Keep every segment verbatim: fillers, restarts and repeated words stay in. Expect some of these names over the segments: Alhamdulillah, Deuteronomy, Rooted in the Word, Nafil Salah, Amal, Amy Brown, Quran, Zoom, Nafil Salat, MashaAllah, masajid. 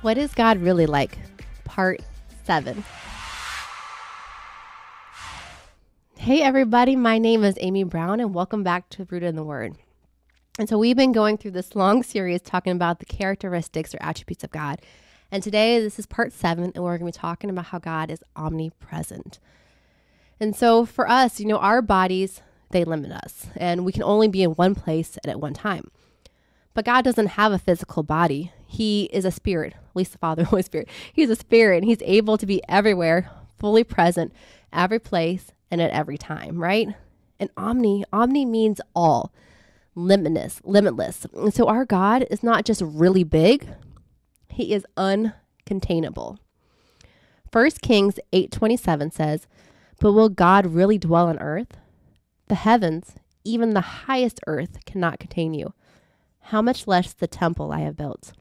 What is God really like? Part seven. Hey everybody, my name is Amy Brown and welcome back to Rooted in the Word. And so we've been going through this long series talking about the characteristics or attributes of God. And today this is part seven and we're going to be talking about how God is omnipresent. And so for us, you know, our bodies, they limit us and we can only be in one place and at one time. But God doesn't have a physical body. He is a spirit, at least the Father, Holy Spirit. He's a spirit and he's able to be everywhere, fully present, every place and at every time, right? And omni, omni means all, limitless, limitless. And so our God is not just really big, he is uncontainable. First Kings eight twenty-seven says, "But will God really dwell on earth? The heavens, even the highest earth, cannot contain you. How much less the temple I have built."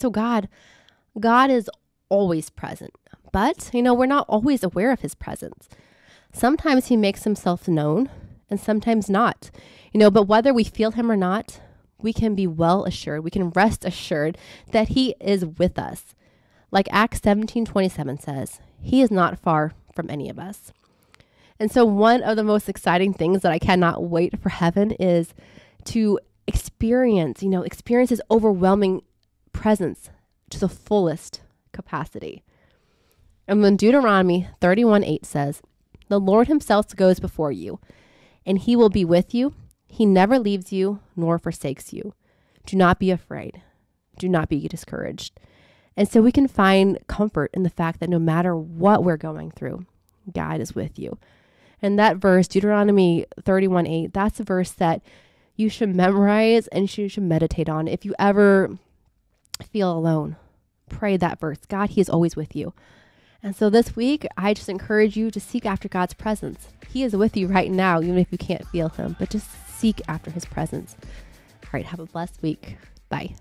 So God, God is always present, but you know, we're not always aware of his presence. Sometimes he makes himself known and sometimes not, you know, but whether we feel him or not, we can be well assured, we can rest assured that he is with us. Like Acts seventeen twenty-seven says, he is not far from any of us. And so one of the most exciting things that I cannot wait for heaven is to experience, you know, experience his overwhelming presence to the fullest capacity. And when Deuteronomy thirty-one eight says, "The Lord himself goes before you, and he will be with you. He never leaves you nor forsakes you. Do not be afraid. Do not be discouraged." And so we can find comfort in the fact that no matter what we're going through, God is with you. And that verse, Deuteronomy thirty-one eight, that's a verse that you should memorize and you should meditate on. If you ever feel alone, pray that verse. God, he is always with you. And so this week, I just encourage you to seek after God's presence. He is with you right now, even if you can't feel him, but just seek after his presence. All right, have a blessed week. Bye.